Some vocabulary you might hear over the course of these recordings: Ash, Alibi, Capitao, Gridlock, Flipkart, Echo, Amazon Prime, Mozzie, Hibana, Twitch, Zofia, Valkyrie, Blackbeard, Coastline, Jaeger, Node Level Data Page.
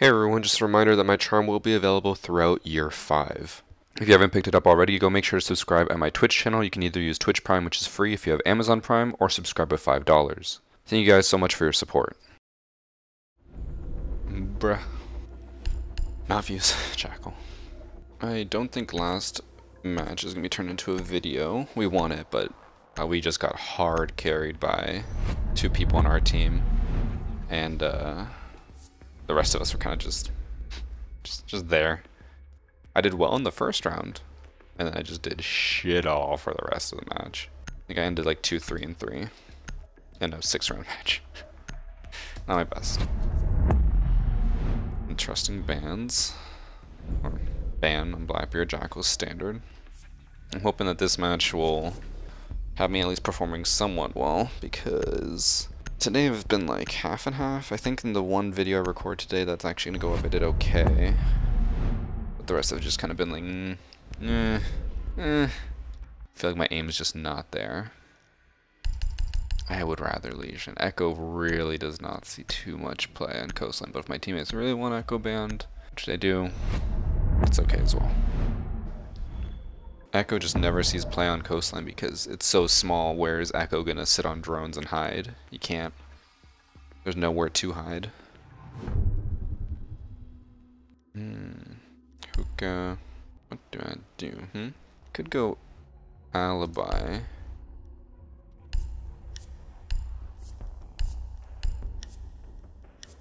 Hey everyone, just a reminder that my charm will be available throughout year 5. If you haven't picked it up already, go make sure to subscribe at my Twitch channel. You can either use Twitch Prime, which is free if you have Amazon Prime, or subscribe at $5. Thank you guys so much for your support. Bruh. Malfuse, Jackal. I don't think last match is going to be turned into a video. We won it, but we just got hard carried by 2 people on our team. And the rest of us were kind of just there. I did well in the first round, and then I just did shit all for the rest of the match. I think I ended like 2-3-3 in a 6-round match. Not my best. Interesting bans, or ban on Blackbeard, Jackal's standard. I'm hoping that this match will have me at least performing somewhat well, because today I've been like half and half. I think in the one video I record today that's actually going to go up, I did okay. The rest have just kind of been like, I feel like my aim is just not there. I would rather Legion. Echo really does not see too much play on Coastline, but if my teammates really want Echo banned, which they do, it's okay as well. Echo just never sees play on Coastline because it's so small. Where is Echo gonna sit on drones and hide? You can't. There's nowhere to hide. What do I do? Could go Alibi.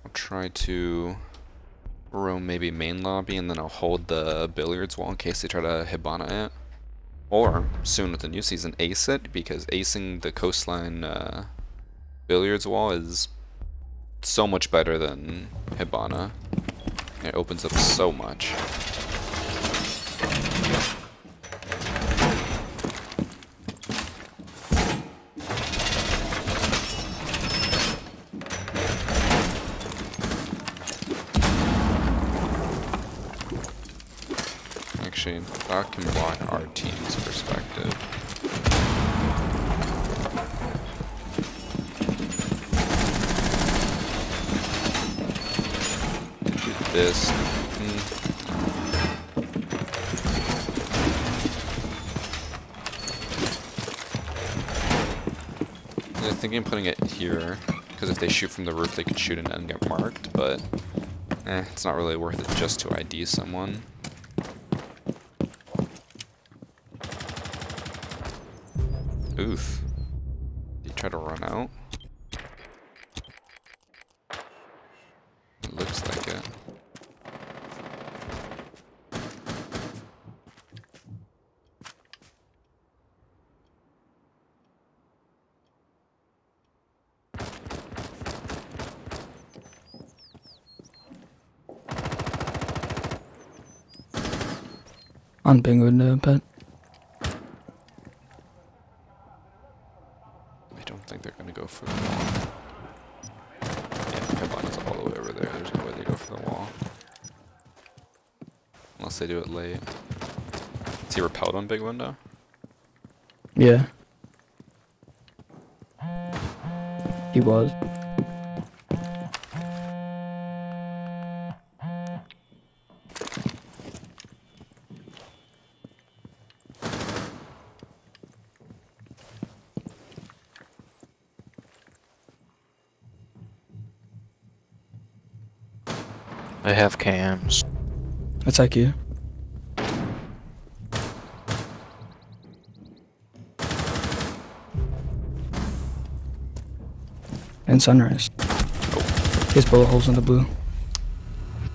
I'll try to roam maybe main lobby, and then I'll hold the billiards wall in case they try to Hibana it. Or, soon with the new season, ace it, because acing the Coastline billiards wall is so much better than Hibana. It opens up so much. Actually, that can block our team's perspective. Do this. I'm thinking of putting it here, because if they shoot from the roof, they could shoot in and get marked, but it's not really worth it just to ID someone. Oof. They try to run out. It looks like it. I'm being good now, but for the wall. Yeah, Hibana's all the way over there. There's no way they go for the wall. Unless they do it late. Is he repelled on big window? Yeah. He was. I have cams. Attack you. And sunrise. Oh. His bullet holes in the blue.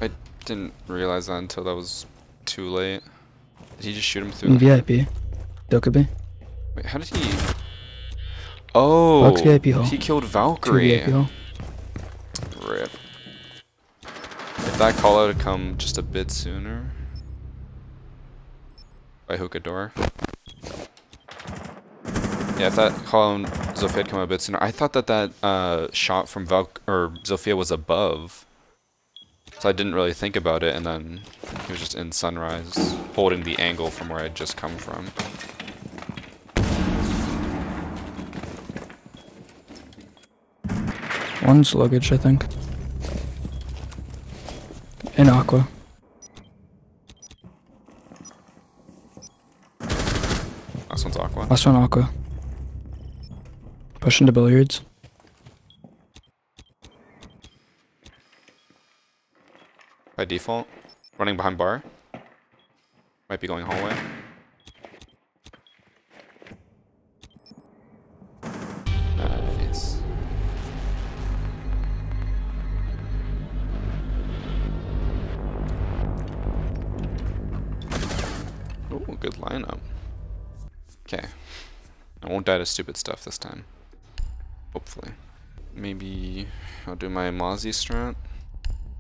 I didn't realize that until that was too late. Did he just shoot him through the VIP? There could be. Wait, how did he? Oh, Box VIP hole. He killed Valkyrie. VIP hole. Rip. If that call out had come just a bit sooner. By hook a door. Yeah, if that call on Zofia had come out a bit sooner. I thought that shot from Zofia was above. So I didn't really think about it, and then he was just in sunrise, holding the angle from where I'd just come from. One's luggage, I think. and Aqua. Last one's Aqua. Last one Aqua. Push into billiards. By default, running behind bar. Might be going hallway. Yes. Oh, good lineup. Okay. I won't die to stupid stuff this time. Hopefully. Maybe I'll do my Mozzie strat.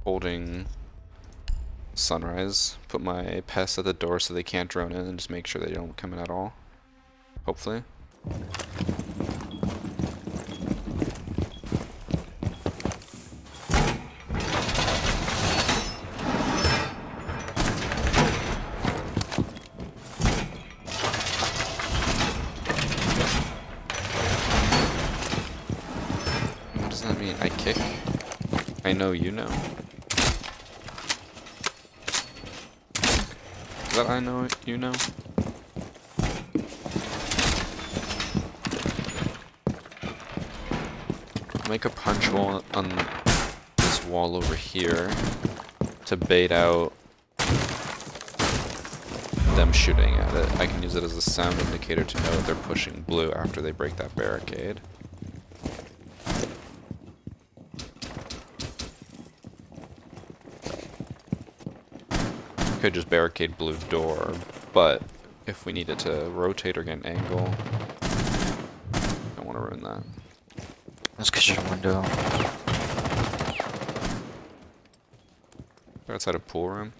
Holding Sunrise, put my pests at the door so they can't drone in, and just make sure they don't come in at all. Hopefully. What does that mean? I kick? I know you know. That I know it, you know. Make a punch hole on this wall over here to bait out them shooting at it. I can use it as a sound indicator to know that they're pushing blue after they break that barricade. Could just barricade blue door, but if we needed to rotate or get an angle, I don't want to ruin that. Let's get you a window. They're outside a pool room.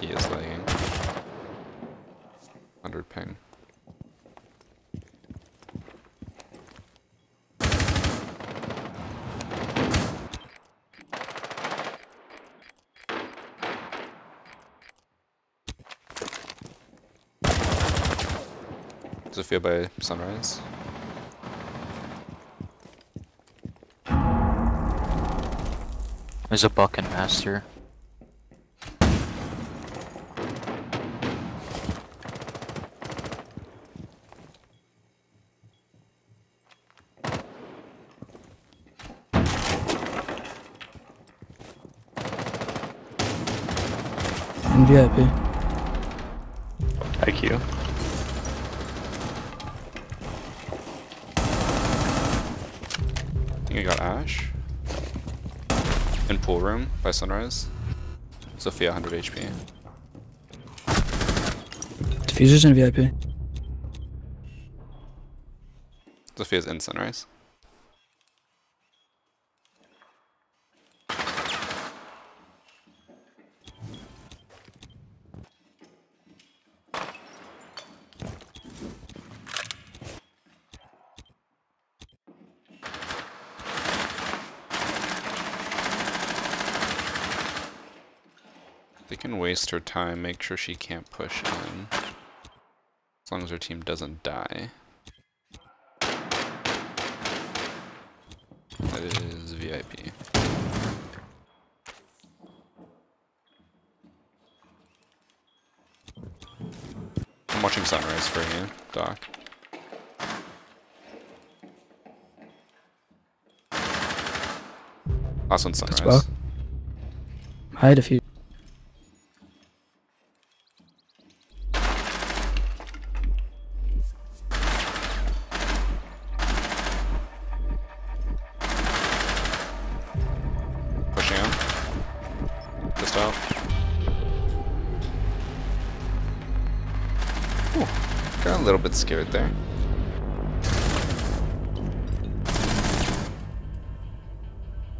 He is lagging. 100 ping. Does it feel by sunrise? There's a bucket master. VIP. IQ. I think I got Ash. In pool room by sunrise. Zofia 100 HP. Diffuser's in VIP. Zofia's in sunrise. They can waste her time, make sure she can't push in. As long as her team doesn't die. That is VIP. I'm watching sunrise for you, Doc. Last one's sunrise. Well. Hide if you. Got a little bit scared there.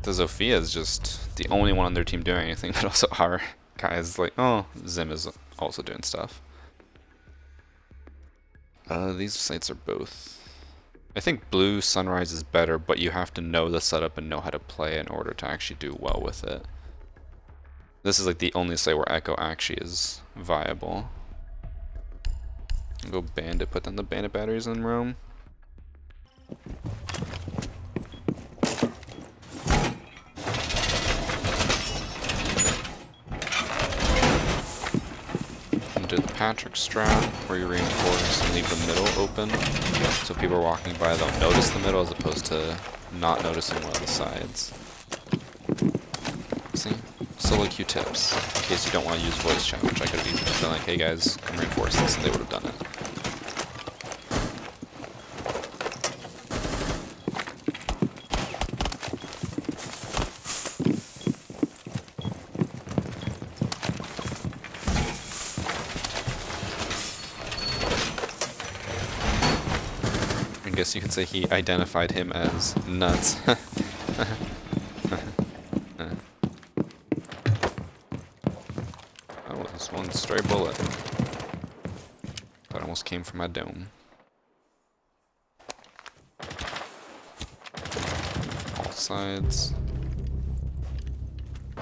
The Zofia is just the only one on their team doing anything, but also our guys like, oh, Zim is also doing stuff. These sites are both. I think blue sunrise is better, but you have to know the setup and know how to play in order to actually do well with it. This is like the only site where Echo actually is viable. Go bandit, put down the bandit batteries in Rome. Do the Patrick strat where you reinforce and leave the middle open so people are walking by, they'll notice the middle as opposed to not noticing one of the sides. See? Solo Q-tips in case you don't want to use voice chat, which I could have even been like, hey guys, come reinforce this, and they would have done it. I guess you could say he identified him as nuts. That was one stray bullet. That almost came from my dome. All sides.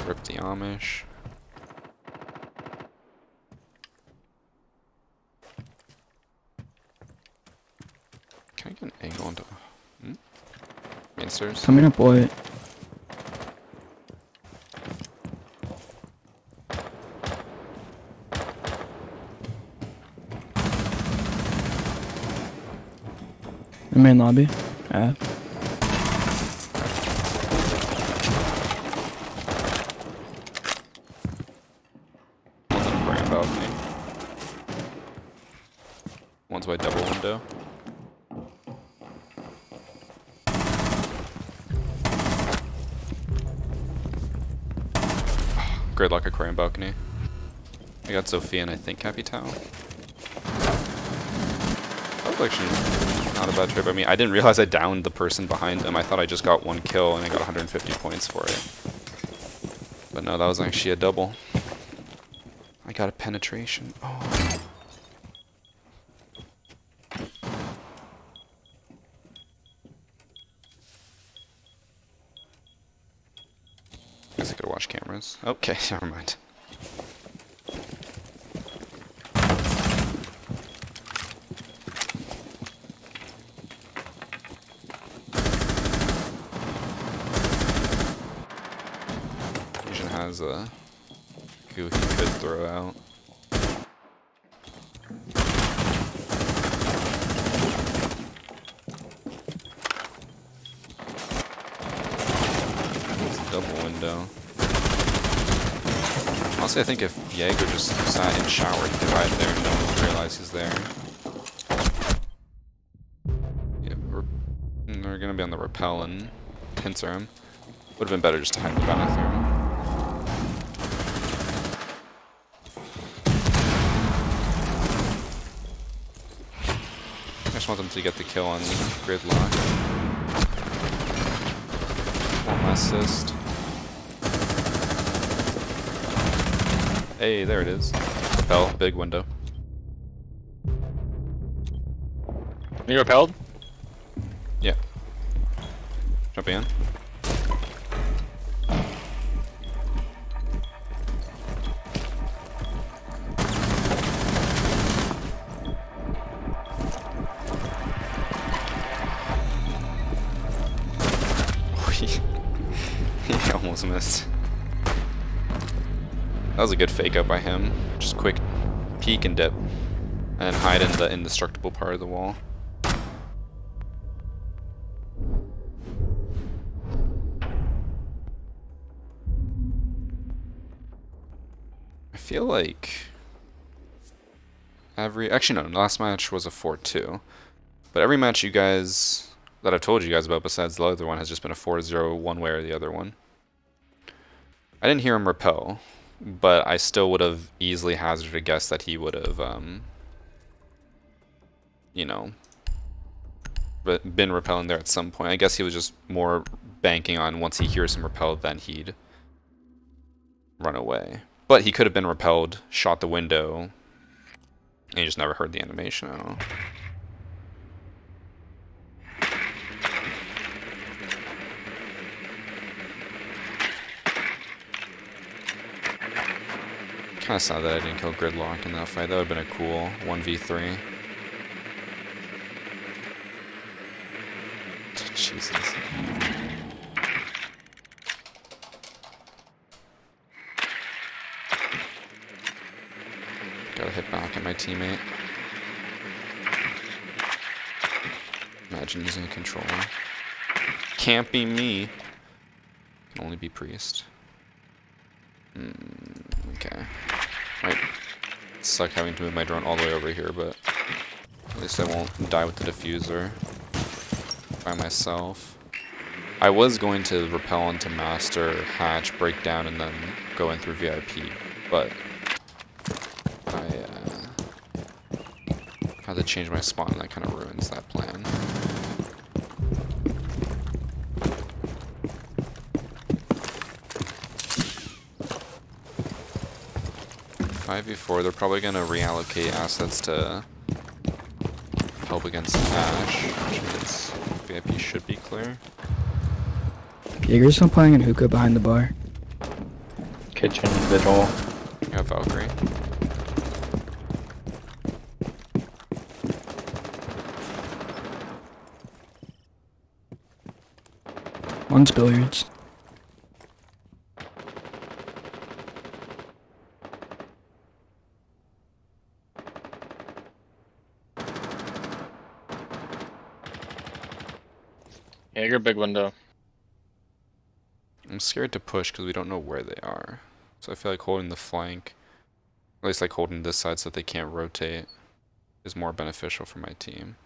Rip the Amish. Coming up, boy. The main lobby. Yeah. One's by double window. Gridlock aquarium balcony. I got Zofia and I think Capitao. That was actually not a bad trade by me. I didn't realize I downed the person behind them. I thought I just got one kill and I got 150 points for it. But no, that was actually a double. I got a penetration. Oh. Okay, never mind. Vision has a goo he could throw out. It's a double window. Honestly, I think if Jaeger just sat and showered, he'd hide there and no one would realize he's there. Yeah, we're gonna be on the rappel and pincer him. Would've been better just to hide in the bathroom. I just want them to get the kill on the gridlock. One assist. Hey, there it is. Rappel, big window. You rappelled? Yeah. Jumping in. He almost missed. That was a good fake out by him. Just quick peek and dip. And then hide in the indestructible part of the wall. I feel like every... Actually no, the last match was a 4-2. But every match you guys... that I've told you guys about besides the other one has just been a 4-0 one way or the other one. I didn't hear him rappel. But I still would have easily hazarded a guess that he would have, you know, been rappelling there at some point. I guess he was just more banking on once he hears him rappel, then he'd run away. But he could have been rappelled, shot the window, and he just never heard the animation. I don't know. Kinda sad that I didn't kill Gridlock in that fight. That would have been a cool 1v3. Jesus. Gotta hit back at my teammate. Imagine using a controller. Can't be me. Can only be Priest. Okay. Might suck having to move my drone all the way over here, but at least I won't die with the diffuser by myself. I was going to rappel into Master, hatch, break down, and then go in through VIP, but I had to change my spawn, and that kind of ruins that plan. Before, they're probably going to reallocate assets to help against Ash, which means VIP should be clear. Jaeger's still playing in hookah behind the bar. Kitchen, vigil. We got Valkyrie. One's billiards. Jaeger, big window. I'm scared to push because we don't know where they are. So I feel like holding the flank, at least like holding this side so that they can't rotate, is more beneficial for my team.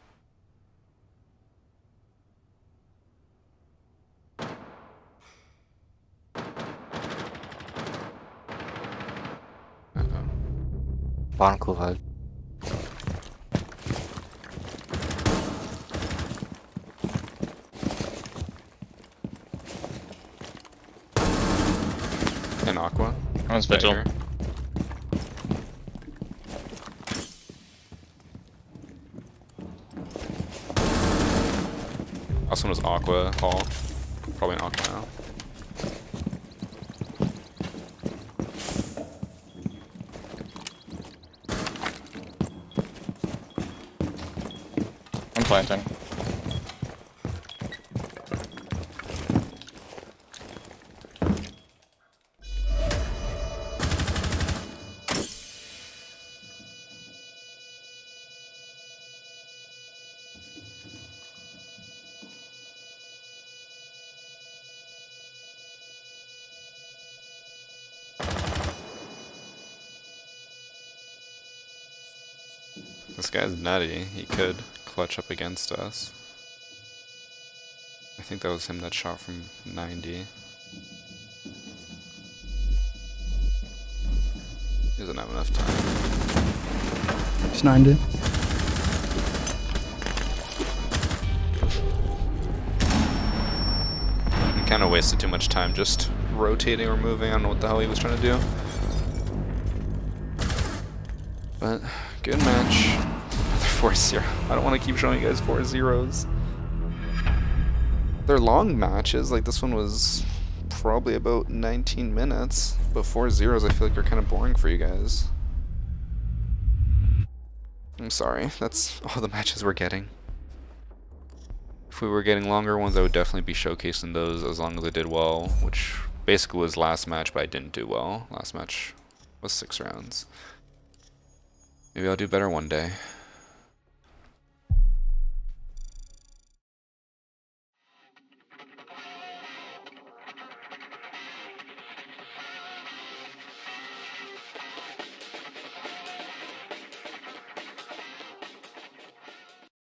Uh-oh. Bottom cool HUD. Aqua. One's vigil. Last one was Aqua Hall. Probably an Aqua now. I'm planting. This guy's nutty. He could clutch up against us. I think that was him that shot from 90. He doesn't have enough time. It's 90. He kind of wasted too much time just rotating or moving. I don't know what the hell he was trying to do. But, good match. 4-0. I don't want to keep showing you guys 4-0s. They're long matches, like this one was probably about 19 minutes, but 4-0s I feel like are kind of boring for you guys. I'm sorry, that's all the matches we're getting. If we were getting longer ones, I would definitely be showcasing those as long as I did well, which basically was last match, but I didn't do well. Last match was 6 rounds. Maybe I'll do better one day.